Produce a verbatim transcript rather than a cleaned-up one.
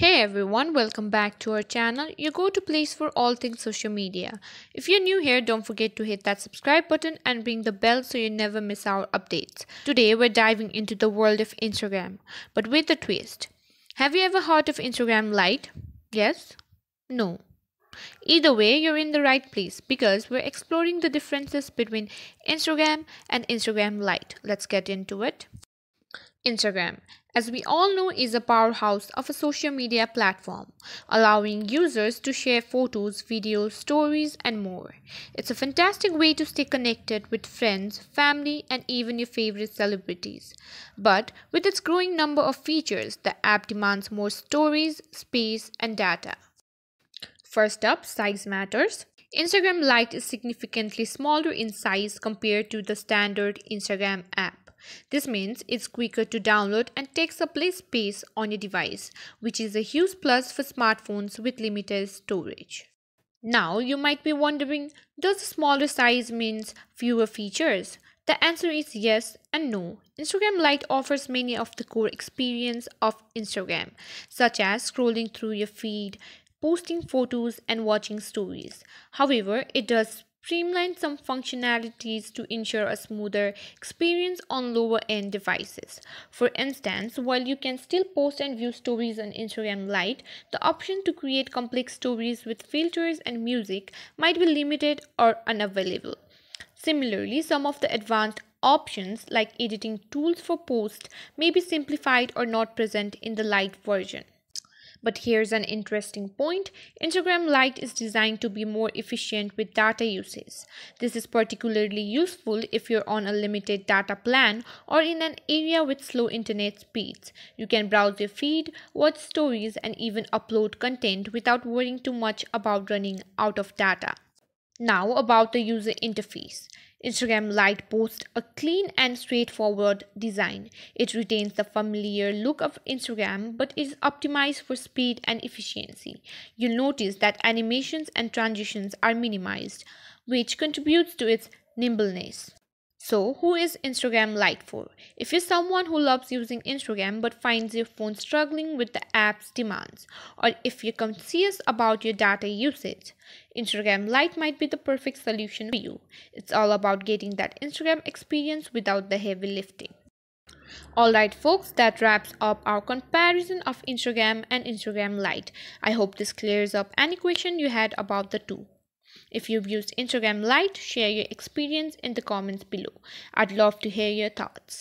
Hey everyone, welcome back to our channel, your go-to place for all things social media. If you're new here, don't forget to hit that subscribe button and ring the bell so you never miss our updates. Today we're diving into the world of Instagram, but with a twist. Have you ever heard of Instagram Lite? Yes? No? Either way, you're in the right place because we're exploring the differences between Instagram and Instagram Lite. Let's get into it. Instagram, as we all know, is a powerhouse of a social media platform, allowing users to share photos, videos, stories, and more. It's a fantastic way to stay connected with friends, family, and even your favorite celebrities. But with its growing number of features, the app demands more stories, space, and data. First up, size matters. Instagram Lite is significantly smaller in size compared to the standard Instagram app. This means it's quicker to download and takes up less space on your device, which is a huge plus for smartphones with limited storage. Now, you might be wondering, does a smaller size means fewer features? The answer is yes and no. Instagram Lite offers many of the core experience of Instagram, such as scrolling through your feed, posting photos, and watching stories. However, it does streamline some functionalities to ensure a smoother experience on lower-end devices. For instance, while you can still post and view stories on Instagram Lite, the option to create complex stories with filters and music might be limited or unavailable. Similarly, some of the advanced options like editing tools for posts may be simplified or not present in the Lite version. But here's an interesting point. Instagram Lite is designed to be more efficient with data usage. This is particularly useful if you're on a limited data plan or in an area with slow internet speeds. You can browse your feed, watch stories, and even upload content without worrying too much about running out of data. Now about the user interface. Instagram Lite boasts a clean and straightforward design. It retains the familiar look of Instagram but is optimized for speed and efficiency. You'll notice that animations and transitions are minimized, which contributes to its nimbleness. So, who is Instagram Lite for? If you're someone who loves using Instagram but finds your phone struggling with the app's demands, or if you're conscious about your data usage, Instagram Lite might be the perfect solution for you. It's all about getting that Instagram experience without the heavy lifting. Alright folks, that wraps up our comparison of Instagram and Instagram Lite. I hope this clears up any question you had about the two. If you've used Instagram Lite, share your experience in the comments below. I'd love to hear your thoughts.